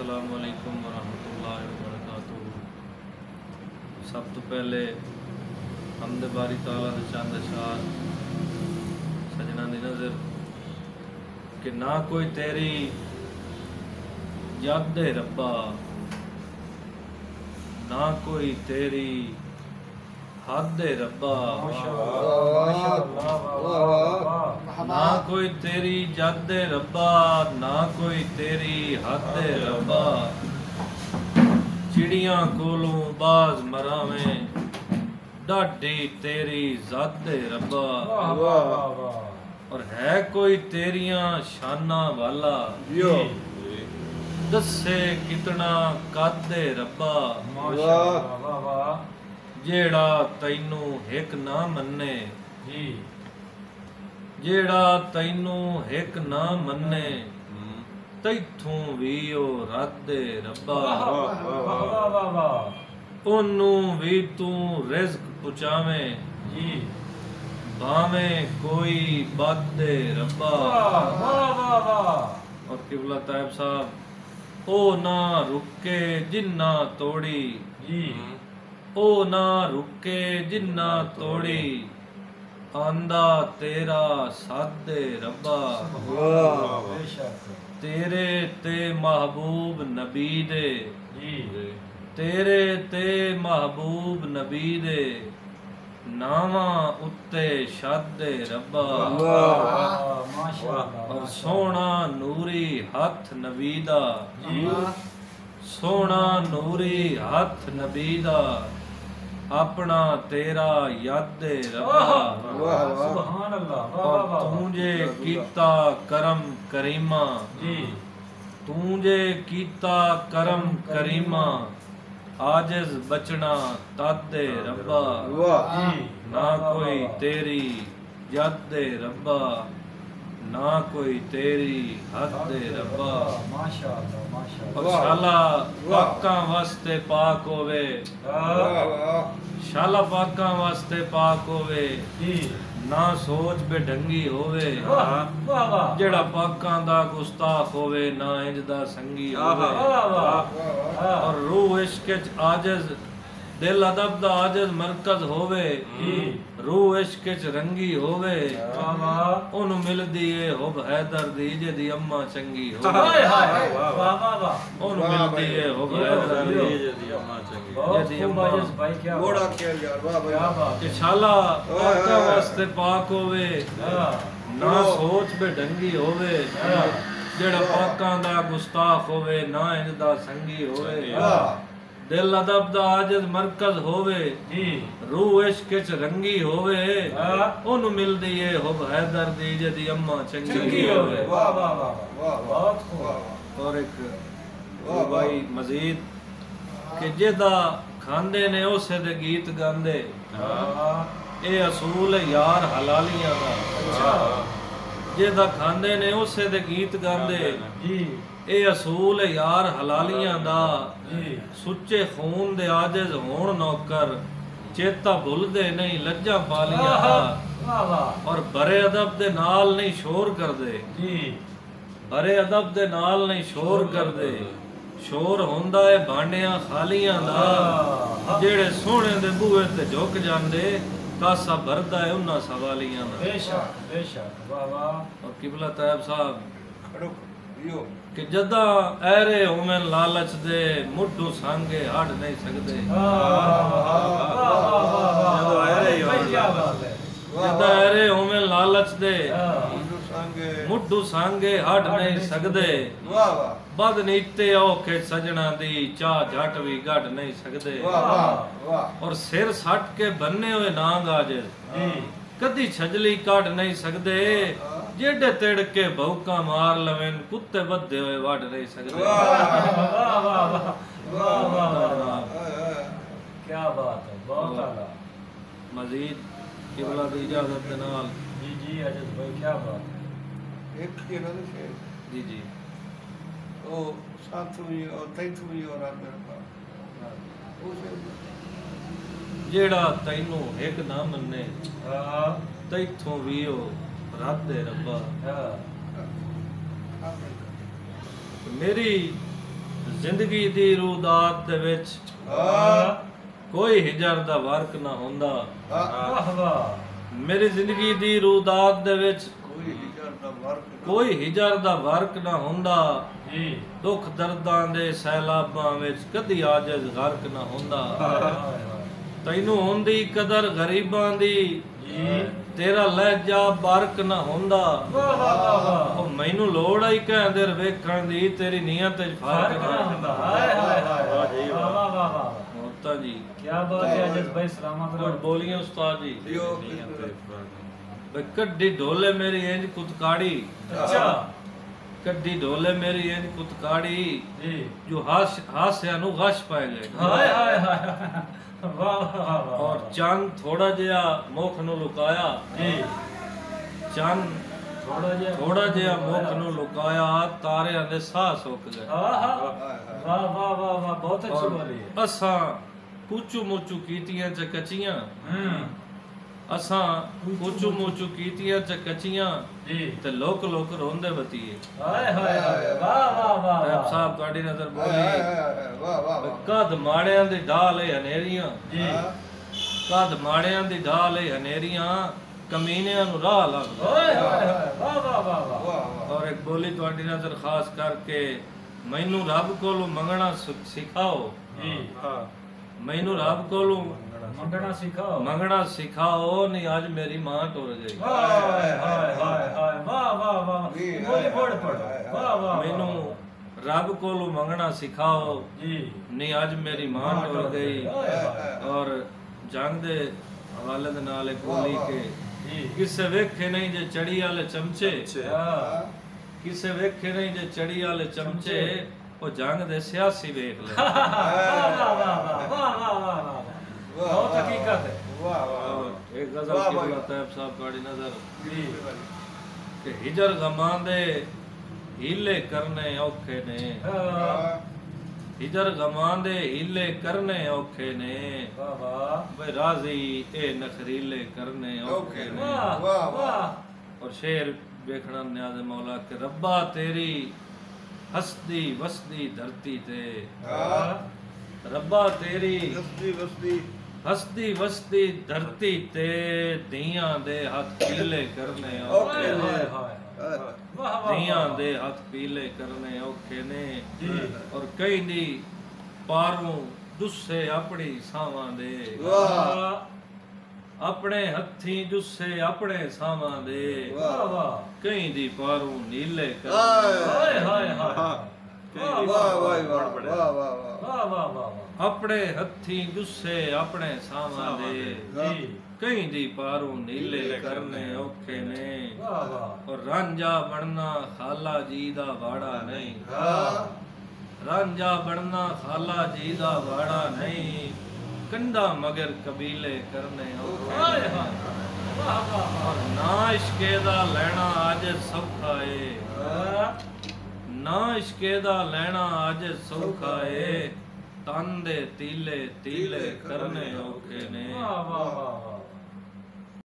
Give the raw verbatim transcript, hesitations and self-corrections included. अस्सलाम वालेकुम वरहमतुल्लाहि वबरकातुहू। सब तो पहले हमद बारी ताला दे चंद अशार सजना दी नज़र कि ना कोई तेरी याद है रब्बा, ना कोई तेरी हद है रब्बा, ना कोई तेरी जद है रब्बा, ना कोई तेरी हद है रब्बा। चिड़िया कोलों बाज मरावे डाढ़ी तेरी जद है रब्बा, और है कोई तेरिया शाना वाला, दसे कितना कद है रब्बा। जेड़ा तैनू हिक ना मन्ने, जेड़ा तैनू हिक ना मन्ने, तैथों भी ओ रद्दे रब्बा। ओनू भी तू रिज्क पुचावे भावें कोई बादे रब्बा। और किबला तायब साहब, ओ ना रुके जिन्ना तोड़ी, ओ ना रुके जिन्ना तोड़ी, आंदा तेरा सादे रब्बा। तेरे ते महबूब नबी दे, तेरे ते महबूब नबी दे, नावा उत्ते शादे रब्बा। और सोना नूरी हथ नबीदा, सोना नूरी हथ नबीदा, अपना तेरा याद रब्बा। सुभान अल्लाह। और तूंजे कीता करम करीमा, तूंजे कीता करम करीमा, आजिज बचना ताते रब्बा। ना कोई तेरी याद रब्बा, ना कोई तेरी हद रब्बा। शाला पाका वास्ते पाक होवे, शाला पाका वास्ते पाक होवे, ना सोच बेढंगी होवे। जेड़ा पाका दा गुस्ताख होवे, ना इंज दा संगी होवे। और रूह इश्क च आजिज, दिल अदब दा आजिज मरकज होवे। रूह इश्क च रंगी होवे, ओनू मिलदी ए हुब हैदर दी, जे दी अम्मा चंगी होवे। ओनू मिलदी ए हुब हैदर दी, जे दी अम्मा चंगी होवे। जे दी अम्मा भाई क्या बड़ा खेल यार, वाह भाई वाह वाह। इंशाल्लाह पाक वास्ते पाक होवे, ना सोच बेढंगी होवे। जेड़ा पाकां दा गुस्ताख होवे, ना इंज दा संगी होवे। दिल अदब दा आजिज मरकज होवे, रूह इश्क च रंगी होवे, ओनू मिलदी ए हुब हैदर दी, जेदी अम्मा चंगी होवे। वाह वाह वाह वाह। और एक भाई मजीद कि जेदा खांदे ने उसे दे गीत गांदे, ए असूल यार हलालियां दा। जेदा खांदे ने उसे दे गीत गांदे, ए असूल यार हलालियां दा। सुच्चे खून दे आजिज होण नौकर, चेता भुलदे नहीं लज्जा पालियां दा। और बड़े अदब दे नाल नहीं शोर करदे, बड़े अदब दे नाल नहीं शोर करदे, शोर हुंदा है भांडियां खालियां दा। जेड़े सोहणे दे बूहे ते झुक जांदे, तासा भरदा है उन्हां सवालियां दा। बेशक बेशक, वाह वाह। और किबला तायब साहब खड़ो कि जदा ऐरे होवे लालच दे, मुठू सांगे हट नहीं सकदे। जदा ऐरे होवे लालच दे, मुठू सांगे हट नहीं सकदे। बद नीते औखे सजना दी, चा झट भी घट नहीं सकदे। और सिर सट के बन्ने हुए नांग आजिज, कदी छजली काट नहीं सकदे। जेडे तिड़के भौका मार लवेन, कुत्ते बद्धे होए वाड़ नहीं सकदे। वाह वाह वाह, क्या बात है, बहुत आला। मजीद किबला दी इजाजत दे नाल। जी जी अजज भाई, क्या बात है। एक के नाल से जी जी ओ साथ में और तैथ में और आदर ओ से। जेड़ा तैनू एक ना मन्ने, तैथों भी ओ रद्द है रब्बा। मेरी जिंदगी दी रूदात विच कोई हिजर दा वर्क ना हुंदा। वाह वाह। मेरी जिंदगी दी रूदात दे विच कोई हिजर दा वर्क ना हुंदा। दुख दर्दां दे सैलाबां विच कदी आजिज़ गर्क ना हुंदा। तैनू हुंदी कदर गरीबां दी, तेरा लहजा बरक ना हुंदा। मैनू लोड़ आई कहंदे वेखण दी, तेरी नीयत च फर्क ना हुंदा। वाह जी क्या बात है अजब भाई, सलामत और बोलिए उस्ताद जी। कड्डी ढोले मेरी इंज कुतकाड़ी, अच्छा कड्डी ढोले मेरी इंज कुतकाड़ी जी, जो हास हासिया नु गश पै गए। हाय हाय हाय वाह। और चंद थोड़ा जिया मुख नु लुकाया जी, चंद थोड़ा जिया थोड़ा जिया मुख नु लुकाया, तारियां दे साह सुक गए। वाह वाह वाह वाह, बहुत अच्छी बोली है। असा कूचू मूचू कीतियां च कचियां, असा कुचू मुचू कीतियां च कचियां जी, ते लोक लोक रोंदे बतिए। हाय हाय हाय वाह वाह वाह। साहब साहब गाड़ी नजर बोली वाह वाह। कद माड़ियां दी ढाल है हनेरियां जी, कद माड़ियां दी ढाल है हनेरियां, कमीनियां नु राह लग। हाय हाय वाह वाह वाह वाह। और एक बोली तुहाडी नजर खास करके, मैनू रब कोलों मंगना सिखाओ जी, हां मैनू रब कोलों मंगना सिखाओ, मंगना सिखाओ नहीं आज मेरी मां टुर जाएगी। हाय हाय हाय हाय वाह वाह वाह। बोली पढ़ पढ़ वाह वाह। मेनू रब कोलो मंगना सिखाओ जी, नहीं आज मेरी मां टुर गई। और जंग दे हवाले दे नाल बोली के, किसे वेखे नहीं जे चढ़ी वाले चमचे, किसे वेखे नहीं जे चढ़ी वाले चमचे, ओ जंग दे सियासी वेख ले। वाह वाह वाह वाह वाह। बहुत हकीकत है। वाह वाह। एक गजल की बात है साहब गाड़ी नजर जी, कि हिजर गमांदे हीले करने औखे ने, हिजर गमांदे हीले करने औखे ने, वाह वाह भाई राजी ए नखरीले करने औखे ने। वाह वाह। और शेर देखना न्याज मौला के, रब्बा तेरी हस्ती वस्ती धरती ते, रब्बा तेरी हस्ती वस्ती हस्ती वस्ती धरती ते, दियां दे हथ पीले करने औखे ने, दियां दे हथ पीले करने औखे ने। और कई नी पारों जुस्से अपनी सावां दे, अपने हथी जुस्से अपने सावां दे, कई दी पारों नीले करने। वाह वाह वाह वाह वाह। अपने हथी गुस्से अपने सामने जी, कहीं दी पारों नीले करने औखे ने। और रांझा बनना खाला जी दा वाड़ा नहीं, रांझा बनना खाला जी दा वाड़ा नहीं, कंडा मगर कबीले करने औखे ने। और ना इश्के दा लेना आज सौखा है, ना इश्के दा लेना आज सौखा है, तन दे तीले तीले करने औखे ने।